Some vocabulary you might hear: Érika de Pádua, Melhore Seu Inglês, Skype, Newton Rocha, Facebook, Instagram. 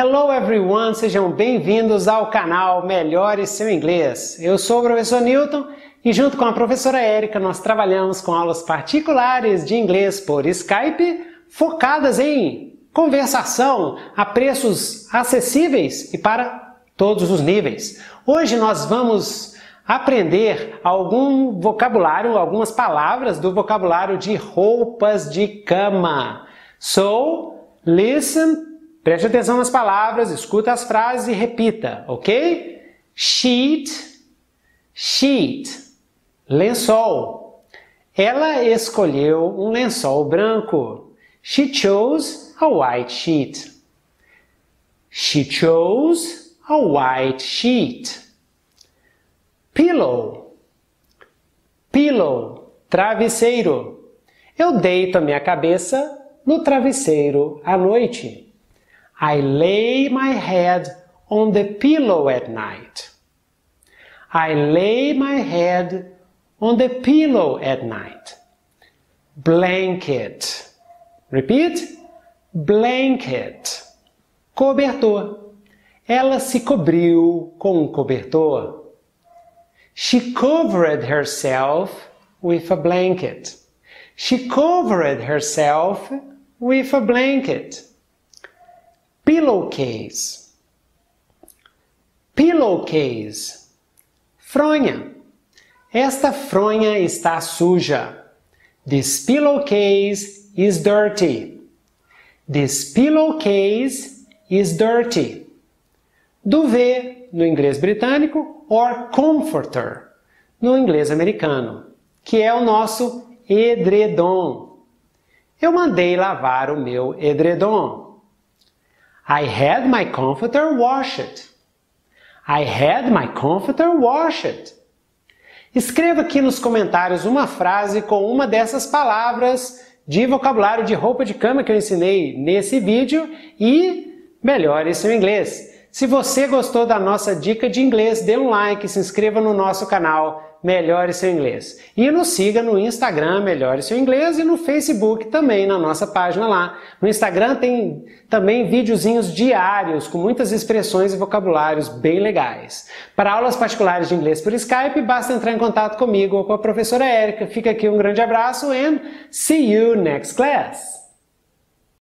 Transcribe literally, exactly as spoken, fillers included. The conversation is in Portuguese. Hello everyone, sejam bem-vindos ao canal Melhore Seu Inglês. Eu sou o professor Newton e junto com a professora Érica nós trabalhamos com aulas particulares de inglês por Skype focadas em conversação a preços acessíveis e para todos os níveis. Hoje nós vamos aprender algum vocabulário, algumas palavras do vocabulário de roupas de cama. So, listen. Preste atenção nas palavras, escuta as frases e repita, ok? Sheet, sheet, lençol. Ela escolheu um lençol branco. She chose a white sheet. She chose a white sheet. Pillow, pillow, travesseiro. Eu deito a minha cabeça no travesseiro à noite. I lay my head on the pillow at night. I lay my head on the pillow at night. Blanket. Repeat. Blanket. Cobertor. Ela se cobriu com um cobertor. She covered herself with a blanket. She covered herself with a blanket. Pillowcase, pillowcase, fronha. Esta fronha está suja. This pillowcase is dirty. This pillowcase is dirty. Duvet, no inglês britânico, or comforter, no inglês americano, que é o nosso edredom. Eu mandei lavar o meu edredom. I had my comforter washed. I had my comforter washed. Escreva aqui nos comentários uma frase com uma dessas palavras de vocabulário de roupa de cama que eu ensinei nesse vídeo e melhore seu inglês. Se você gostou da nossa dica de inglês, dê um like, se inscreva no nosso canal Melhore Seu Inglês. E nos siga no Instagram Melhore Seu Inglês e no Facebook também, na nossa página lá. No Instagram tem também videozinhos diários com muitas expressões e vocabulários bem legais. Para aulas particulares de inglês por Skype, basta entrar em contato comigo ou com a professora Érica. Fica aqui um grande abraço and see you next class!